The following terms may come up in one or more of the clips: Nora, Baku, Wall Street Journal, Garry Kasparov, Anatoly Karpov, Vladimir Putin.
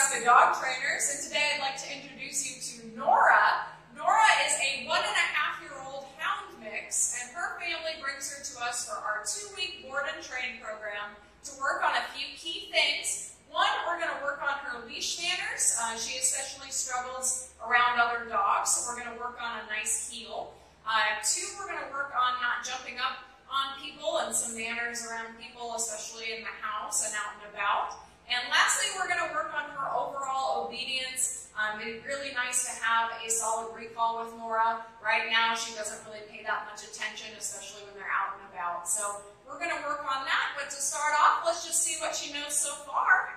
Ask the Dog Trainers, and today I'd like to introduce you to Nora. Nora is a 1.5-year-old hound mix, and her family brings her to us for our 2-week board and train program to work on a few key things. One, we're going to work on her leash manners. She especially struggles around other dogs, so we're going to work on a nice heel. Two, we're going to work on not jumping up on people and some manners around people, especially in the house and out and about. And lastly, we're going to work on her overall obedience. It's really nice to have a solid recall with Nora. Right now, she doesn't really pay that much attention, especially when they're out and about. So we're going to work on that. But to start off, let's just see what she knows so far.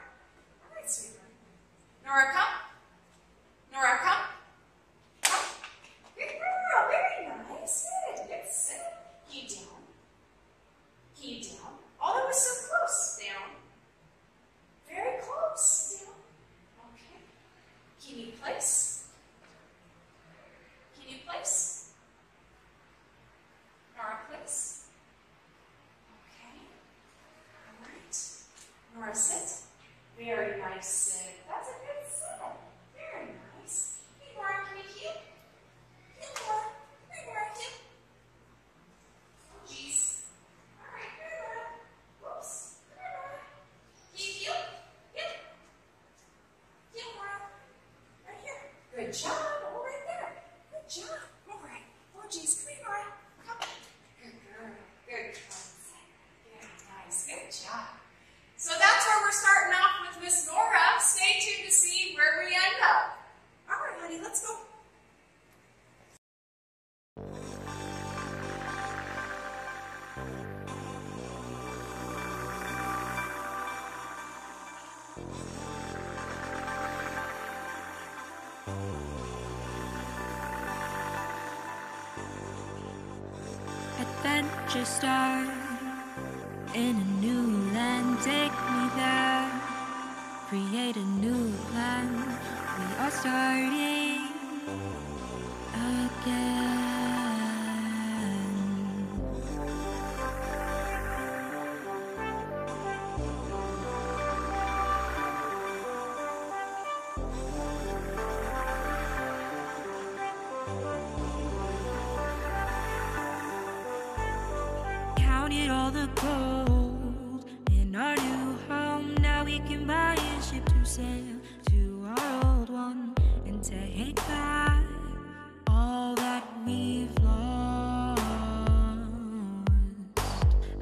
All right, sweetheart. Nora, come. Nora, come. Come. Good girl. Very nice. Good. Good. Sit. Heel down. Heel down. Oh, that was so close. Down. Very close. Down. Okay. Can you place? Can you place? Nora, place. Okay. All right. Nora, sit. Very nice sit. That's a good sit. Very nice. Hey, Nora, can you heel? Heel, Nora. Hey, Nora, heel. Oh, jeez. All right. Here, Nora. Whoops. Here, Nora. Can you heel? Good job, all right there. Good job, all right. Oh, geez, come here, Nora. Come. Good girl. Good girl. Very nice. Good job. So that's where we're starting off with Miss Nora. Stay tuned to see where we end up. All right, honey, let's go. Adventure start in a new land, take me there, create a new plan, we are starting again. Counted all the gold in our new home. Now we can buy a ship to sail to our old one and take back all that we've lost.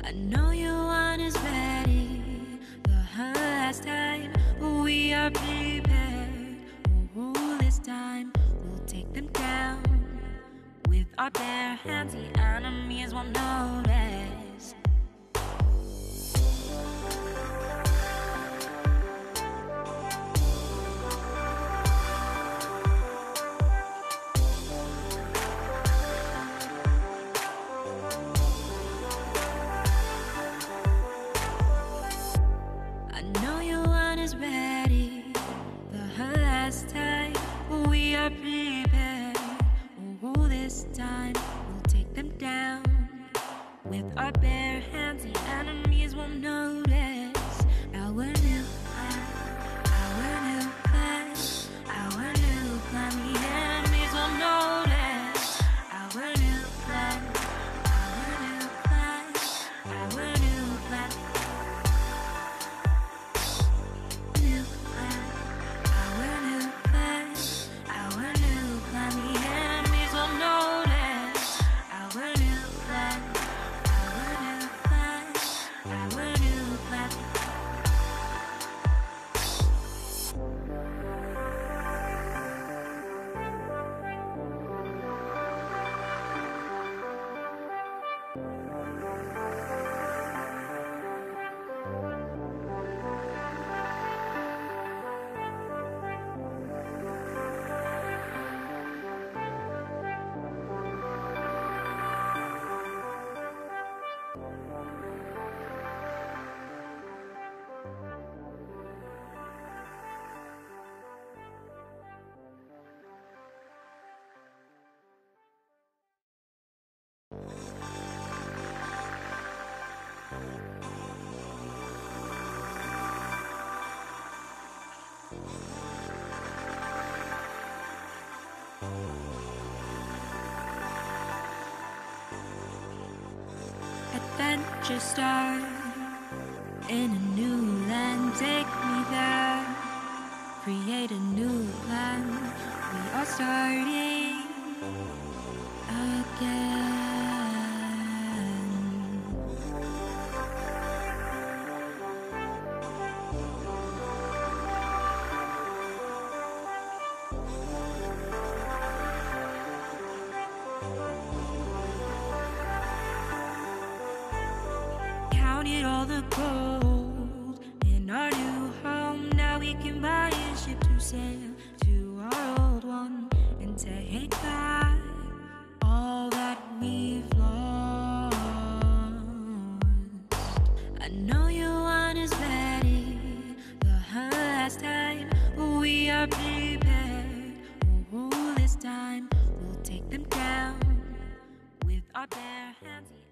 I know you aren't as ready the last time, but we are prepared. Oh, this time we'll take them down with our bare hands. The enemies won't notice. adventure start. In a new land, take me there. Create a new plan, we are starting again. Counted all the gold in our new home. Now we can buy a ship to sail to our old one and take back all that we've lost. I know you aren't as ready the last time, but we are prepared. Oh, this time we'll take them down with our bare hands.